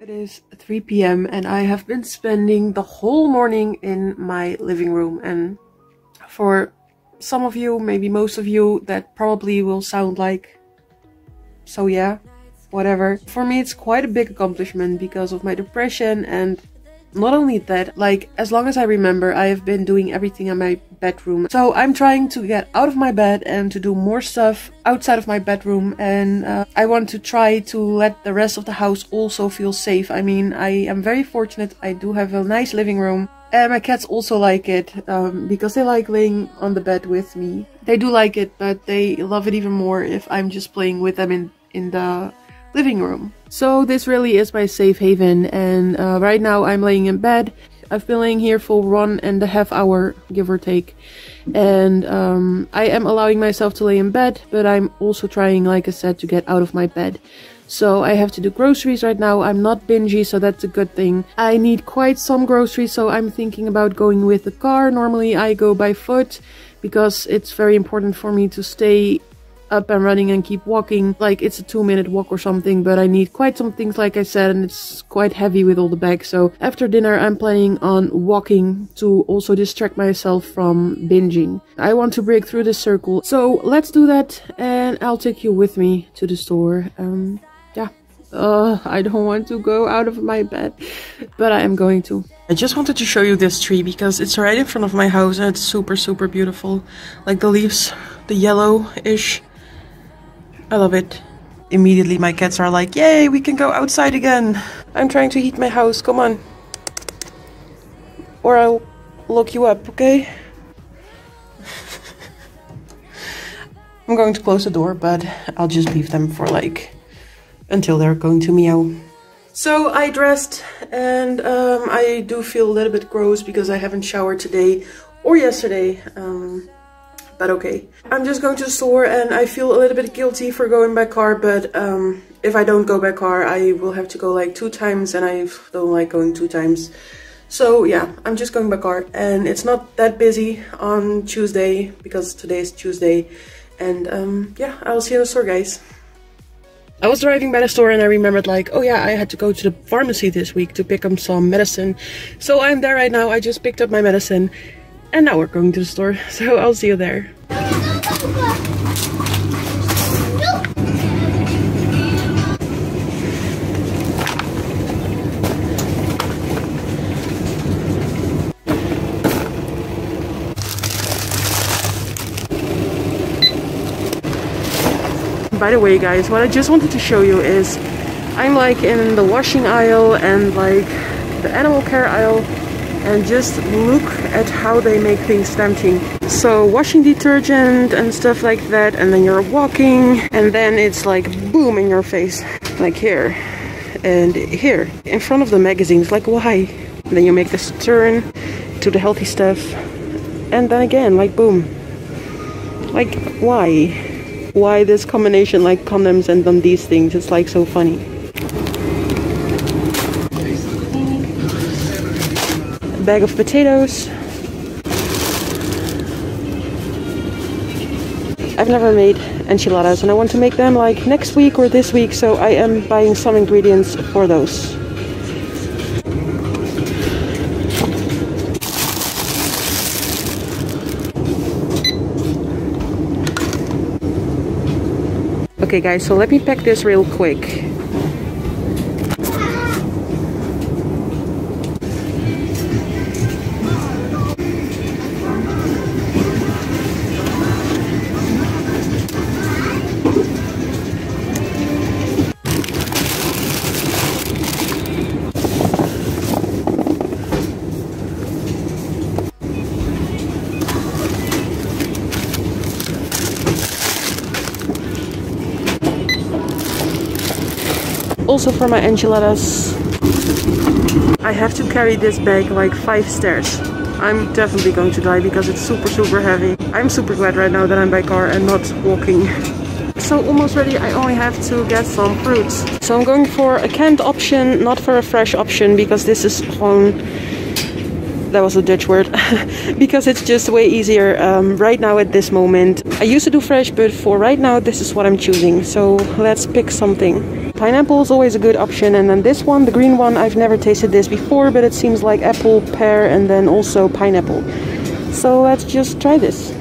It is 3 p.m. and I have been spending the whole morning in my living room, and for some of you, maybe most of you, that probably will sound like, so yeah, whatever. For me it's quite a big accomplishment because of my depression, and not only that, like as long as I remember I have been doing everything in my bedroom. So I'm trying to get out of my bed and to do more stuff outside of my bedroom, and I want to try to let the rest of the house also feel safe. I mean, I am very fortunate, I do have a nice living room, and my cats also like it because they like laying on the bed with me. They do like it, but they love it even more if I'm just playing with them in the living room. So this really is my safe haven, and right now I'm laying in bed. I've been laying here for 1.5 hours, give or take, and I am allowing myself to lay in bed, but I'm also trying, like I said, to get out of my bed. So I have to do groceries right now. I'm not bingy, so that's a good thing. I need quite some groceries, so I'm thinking about going with the car. Normally I go by foot because it's very important for me to stay up and running and keep walking. Like, it's a 2-minute walk or something, but I need quite some things, like I said, and it's quite heavy with all the bags. So after dinner I'm planning on walking to also distract myself from binging. I want to break through this circle, so let's do that, and I'll take you with me to the store. Yeah, I don't want to go out of my bed, but I am going to. I just wanted to show you this tree because it's right in front of my house and it's super beautiful. Like the leaves, the yellow-ish, I love it. Immediately my cats are like, yay, we can go outside again. I'm trying to heat my house, come on. Or I'll lock you up, okay? I'm going to close the door, but I'll just leave them for like, until they're going to meow. So I dressed, and I do feel a little bit gross because I haven't showered today or yesterday. But okay, I'm just going to the store, and I feel a little bit guilty for going by car, but if I don't go by car I will have to go like 2 times, and I don't like going 2 times. So yeah, I'm just going by car, and it's not that busy on Tuesday because today is Tuesday, and yeah, I'll see you in the store, guys. I was driving by the store and I remembered, like, oh yeah, I had to go to the pharmacy this week to pick up some medicine. So I'm there right now, I just picked up my medicine. And now we're going to the store, so I'll see you there. By the way, guys, what I just wanted to show you is I'm like in the washing aisle and like the animal care aisle, and just look at how they make things tempting. So washing detergent and stuff like that, and then you're walking, and then it's like boom in your face, like here and here in front of the magazines, like why? And then you make this turn to the healthy stuff, and then again like boom, like why this combination, like condoms and then these things. It's like so funny. Bag of potatoes. I've never made enchiladas, and I want to make them like next week or this week, so I am buying some ingredients for those. Okay guys, so let me pack this real quick. Also for my enchiladas, I have to carry this bag like 5 stairs. I'm definitely going to die because it's super heavy. I'm super glad right now that I'm by car and not walking. So almost ready, I only have to get some fruits. So I'm going for a canned option, not for a fresh option, because this is gewoon That was a Dutch word. Because it's just way easier right now at this moment. I used to do fresh, but for right now this is what I'm choosing. So let's pick something. Pineapple is always a good option, and then this one, the green one, I've never tasted this before, but it seems like apple, pear, and then also pineapple. So let's just try this.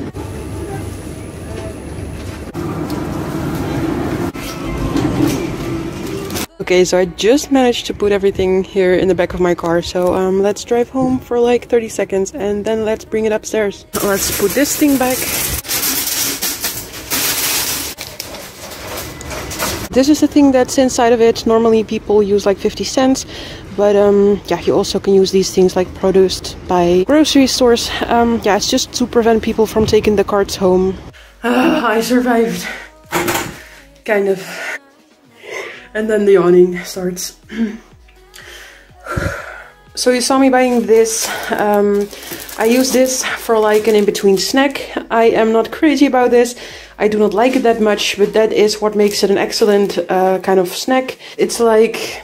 Okay, so I just managed to put everything here in the back of my car, so let's drive home for like 30 seconds and then let's bring it upstairs. Let's put this thing back. This is the thing that's inside of it. Normally people use like 50 cents, but yeah, you also can use these things like produced by grocery stores. Yeah, it's just to prevent people from taking the carts home. I survived. Kind of. And then the yawning starts. So you saw me buying this. I use this for like an in-between snack. I am not crazy about this. I do not like it that much, but that is what makes it an excellent kind of snack. It's like,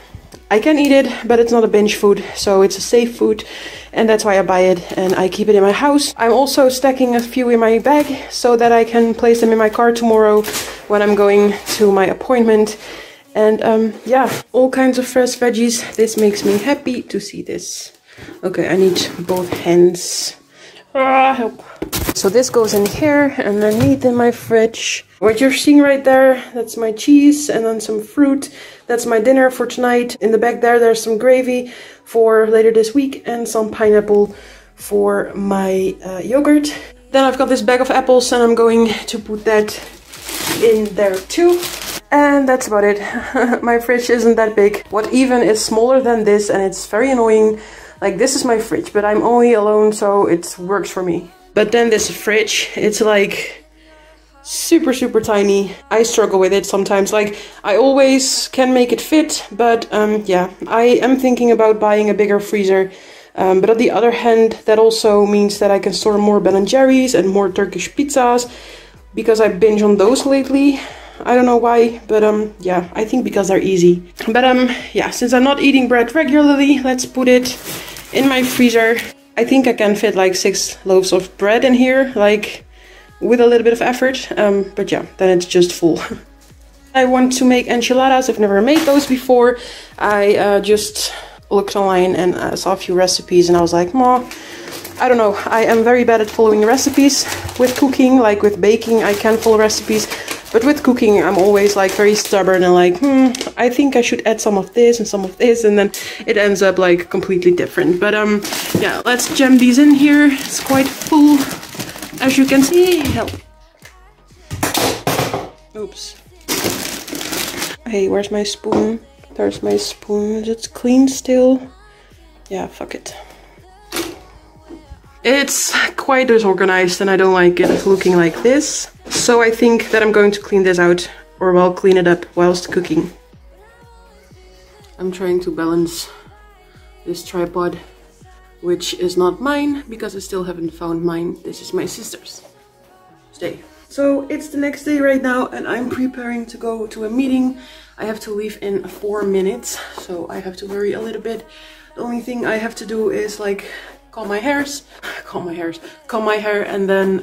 I can eat it, but it's not a binge food, so it's a safe food, and that's why I buy it and I keep it in my house. I'm also stacking a few in my bag so that I can place them in my car tomorrow when I'm going to my appointment. And yeah, all kinds of fresh veggies. This makes me happy to see this. Okay, I need both hands. Help. So this goes in here and I need in my fridge. What you're seeing right there, that's my cheese and then some fruit. That's my dinner for tonight. In the back there, there's some gravy for later this week and some pineapple for my yogurt. Then I've got this bag of apples and I'm going to put that in there too. And that's about it. My fridge isn't that big. What even is smaller than this, and it's very annoying. Like, this is my fridge, but I'm only alone, so it works for me. But then this fridge, it's like super tiny. I struggle with it sometimes. Like, I always can make it fit, but yeah, I am thinking about buying a bigger freezer. But on the other hand, that also means that I can store more Ben & Jerry's and more Turkish pizzas, because I binge on those lately. I don't know why, but yeah, I think because they're easy. But yeah, since I'm not eating bread regularly, let's put it in my freezer. I think I can fit like 6 loaves of bread in here, like with a little bit of effort. But yeah, then it's just full. I want to make enchiladas. I've never made those before. I just looked online and saw a few recipes and I was like, "Ma, I don't know, I am very bad at following recipes with cooking. Like with baking, I can follow recipes. But with cooking, I'm always like very stubborn and like, I think I should add some of this and some of this." And then it ends up like completely different. But yeah, let's jam these in here. It's quite full, as you can see. Help. Oops. Hey, where's my spoon? There's my spoon. Is it clean still? Yeah, fuck it. It's quite disorganized and I don't like it looking like this. So I think that I'm going to clean this out, or I'll clean it up whilst cooking. I'm trying to balance this tripod, which is not mine because I still haven't found mine. This is my sister's. Stay. So it's the next day right now and I'm preparing to go to a meeting. I have to leave in 4 minutes, so I have to hurry a little bit. The only thing I have to do is like comb my hair and then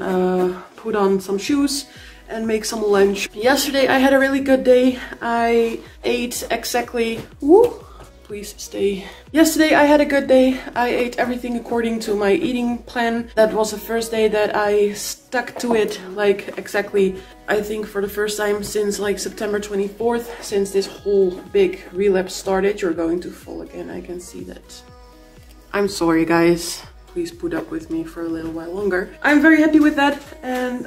put on some shoes and make some lunch. Yesterday I had a really good day. I ate exactly, woo, please stay. Yesterday I had a good day. I ate everything according to my eating plan. That was the first day that I stuck to it, like exactly, I think for the first time since like September 24th, since this whole big relapse started. You're going to fall again, I can see that. I'm sorry guys, please put up with me for a little while longer. I'm very happy with that, and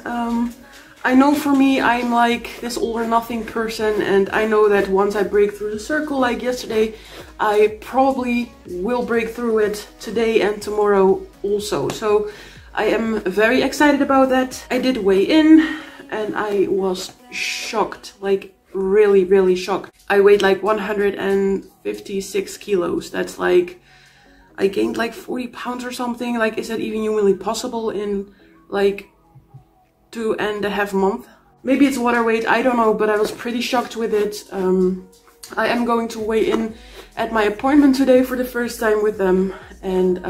I know for me, I'm like this all or nothing person, and I know that once I break through the circle like yesterday, I probably will break through it today and tomorrow also. So I am very excited about that. I did weigh in and I was shocked, like really shocked. I weighed like 156 kilos, that's like, I gained like 40 pounds or something. Like, is that even humanly possible in like 2.5 months? Maybe it's water weight, I don't know, but I was pretty shocked with it. I am going to weigh in at my appointment today for the first time with them, and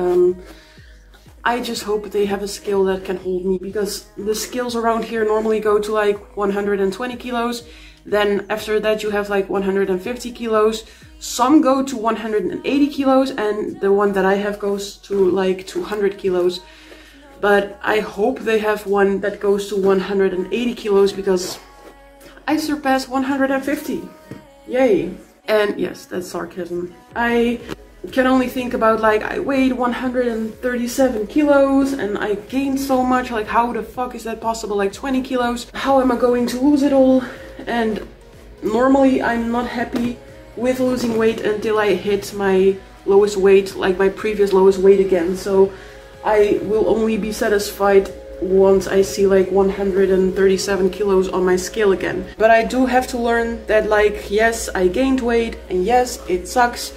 I just hope they have a scale that can hold me, because the scales around here normally go to like 120 kilos. Then after that you have like 150 kilos. Some go to 180 kilos and the one that I have goes to like 200 kilos. But I hope they have one that goes to 180 kilos because I surpassed 150. Yay. And yes, that's sarcasm. I can only think about like I weighed 137 kilos and I gained so much, like how the fuck is that possible, like 20 kilos, how am I going to lose it all? And normally I'm not happy with losing weight until I hit my lowest weight, like my previous lowest weight again, so I will only be satisfied once I see like 137 kilos on my scale again. But I do have to learn that, like, yes, I gained weight and yes, it sucks.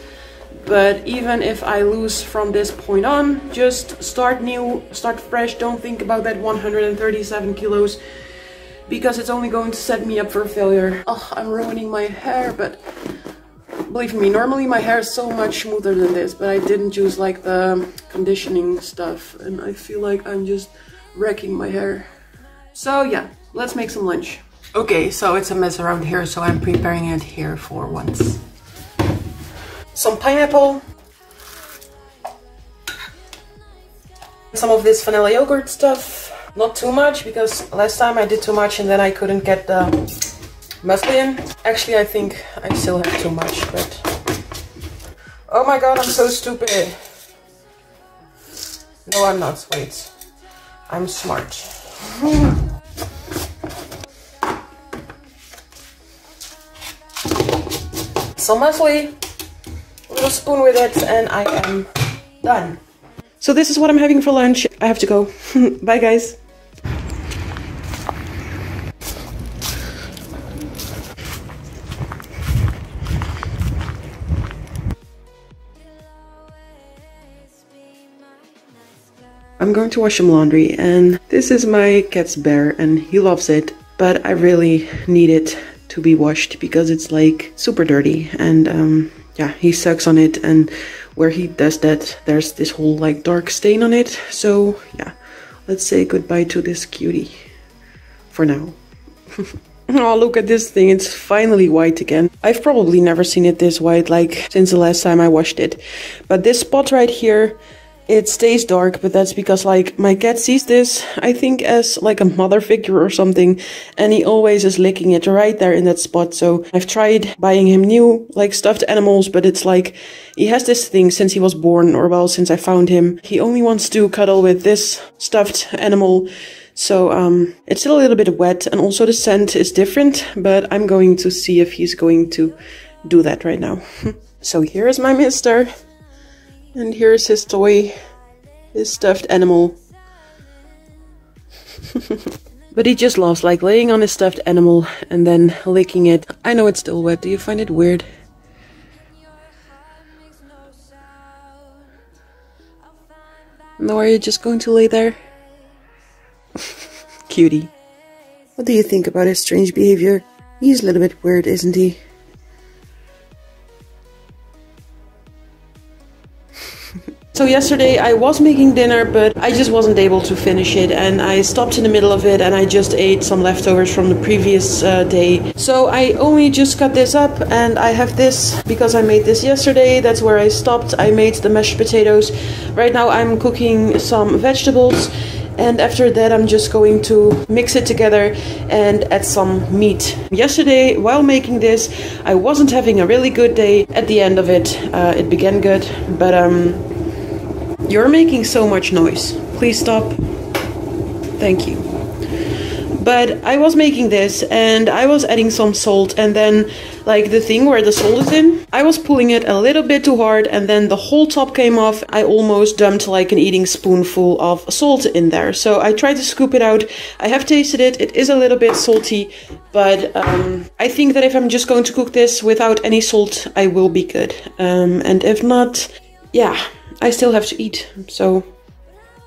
But even if I lose from this point on, just start new, start fresh, don't think about that 137 kilos, because it's only going to set me up for failure. Oh, I'm ruining my hair, but believe me, normally my hair is so much smoother than this, but I didn't use like the conditioning stuff, and I feel like I'm just wrecking my hair. So yeah, let's make some lunch. Okay, so it's a mess around here, so I'm preparing it here for once. Some pineapple, some of this vanilla yogurt stuff, not too much, because last time I did too much and then I couldn't get the muesli in. Actually, I think I still have too much, but oh my god, I'm so stupid. No, I'm not, wait, I'm smart. Some muesli, little spoon with it, and I am done. So this is what I'm having for lunch. I have to go. Bye guys. I'm going to wash some laundry, and this is my cat's bear and he loves it, but I really need it to be washed because it's like super dirty, and yeah, he sucks on it, and where he does that, there's this whole like dark stain on it. So yeah, let's say goodbye to this cutie for now. Oh, look at this thing, it's finally white again. I've probably never seen it this white, like, since the last time I washed it. But this spot right here, it stays dark, but that's because like my cat sees this, I think, as like a mother figure or something, and he always is licking it right there in that spot. So I've tried buying him new like stuffed animals, but it's like he has this thing since he was born, or well, since I found him, he only wants to cuddle with this stuffed animal. So it's still a little bit wet, and also the scent is different, but I'm going to see if he's going to do that right now. So here is my mister. And here's his toy, his stuffed animal. But he just loves like laying on his stuffed animal and then licking it. I know it's still wet, do you find it weird? No, are you just going to lay there? Cutie. What do you think about his strange behavior? He's a little bit weird, isn't he? So yesterday I was making dinner, but I just wasn't able to finish it, and I stopped in the middle of it, and I just ate some leftovers from the previous day. So I only just cut this up, and I have this because I made this yesterday. That's where I stopped. I made the mashed potatoes. Right now I'm cooking some vegetables, and after that I'm just going to mix it together and add some meat. Yesterday, while making this, I wasn't having a really good day. At the end of it, it began good, but you're making so much noise. Please stop. Thank you. But I was making this, and I was adding some salt, and then like the thing where the salt is in, I was pulling it a little bit too hard, and then the whole top came off. I almost dumped like an eating spoonful of salt in there. So I tried to scoop it out. I have tasted it. It is a little bit salty, but I think that if I'm just going to cook this without any salt, I will be good. And if not, yeah, I still have to eat, so...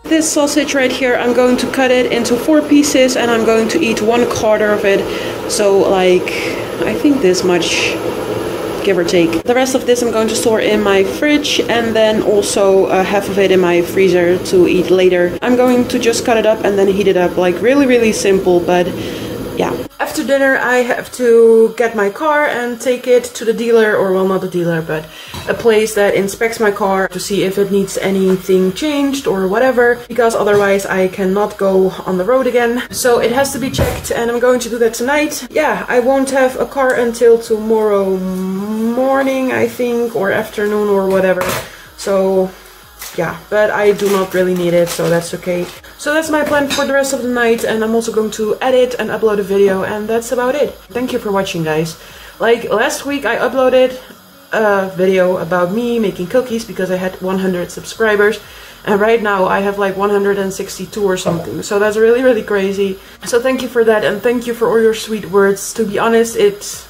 This sausage right here, I'm going to cut it into 4 pieces, and I'm going to eat 1/4 of it. So like, I think this much. give or take. The rest of this I'm going to store in my fridge, and then also half of it in my freezer to eat later. I'm going to just cut it up and then heat it up, like really simple, but yeah. After dinner I have to get my car and take it to the dealer, or well, not the dealer, but a place that inspects my car to see if it needs anything changed or whatever, because otherwise I cannot go on the road again. So it has to be checked, and I'm going to do that tonight. Yeah, I won't have a car until tomorrow morning, I think, or afternoon or whatever. So yeah, but I do not really need it, so that's okay. So that's my plan for the rest of the night, and I'm also going to edit and upload a video, and that's about it. Thank you for watching, guys. Like last week I uploaded a video about me making cookies because I had 100 subscribers, and right now I have like 162 or something, so that's really crazy. So thank you for that, and thank you for all your sweet words. To be honest, it's,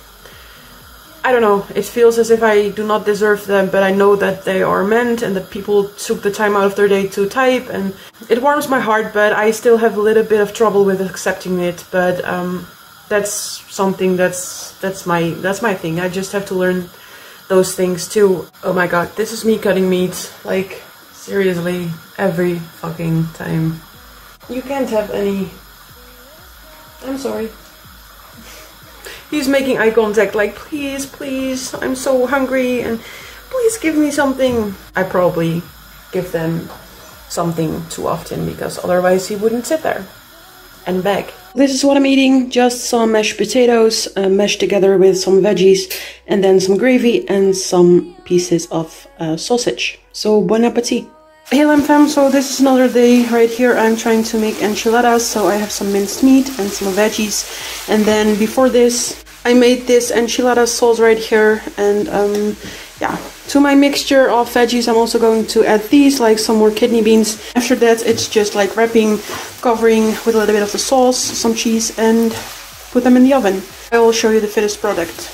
I don't know, it feels as if I do not deserve them, but I know that they are meant and that people took the time out of their day to type, and it warms my heart, but I still have a little bit of trouble with accepting it. But that's something that's my thing. I just have to learn those things too. Oh my god, this is me cutting meat, like seriously, every fucking time. You can't have any. I'm sorry. He's making eye contact like, please, please, I'm so hungry, and please give me something. I probably give them something too often, because otherwise he wouldn't sit there and beg. This is what I'm eating, just some mashed potatoes mashed together with some veggies, and then some gravy and some pieces of sausage. So bon appetit. Hey Lam fam, so this is another day right here. I'm trying to make enchiladas, so I have some minced meat and some veggies. And then before this, I made this enchilada sauce right here. And yeah, to my mixture of veggies, I'm also going to add these, like some more kidney beans. After that, it's just like wrapping, covering with a little bit of the sauce, some cheese, and put them in the oven. I will show you the finished product.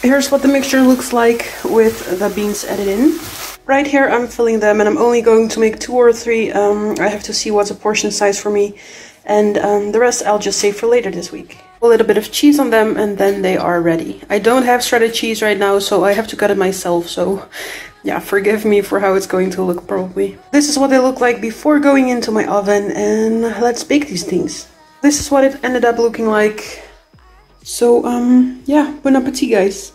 Here's what the mixture looks like with the beans added in. Right here I'm filling them, and I'm only going to make 2 or 3. I have to see what's a portion size for me, and the rest I'll just save for later this week. A little bit of cheese on them, and then they are ready. I don't have shredded cheese right now, so I have to cut it myself, so yeah, forgive me for how it's going to look probably. This is what they look like before going into my oven, and let's bake these things. This is what it ended up looking like. So yeah, bon appetit, guys.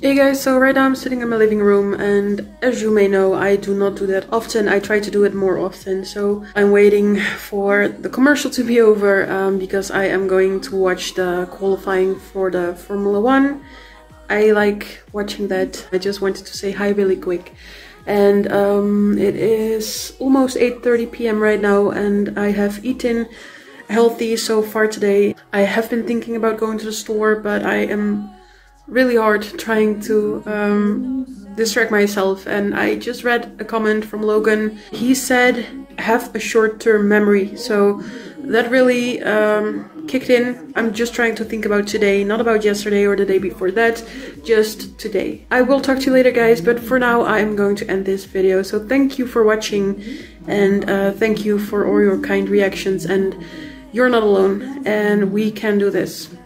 Hey guys, so right now I'm sitting in my living room, and as you may know, I do not do that often. I try to do it more often, so I'm waiting for the commercial to be over because I am going to watch the qualifying for the Formula 1. I like watching that. I just wanted to say hi really quick. And it is almost 8:30 p.m. right now, and I have eaten healthy so far today. I have been thinking about going to the store, but I am really hard trying to distract myself, and I just read a comment from Logan. He said, have a short-term memory, so that really kicked in. I'm just trying to think about today, not about yesterday or the day before that, just today. I will talk to you later, guys, but for now I'm going to end this video. So thank you for watching, and thank you for all your kind reactions, and you're not alone, and we can do this.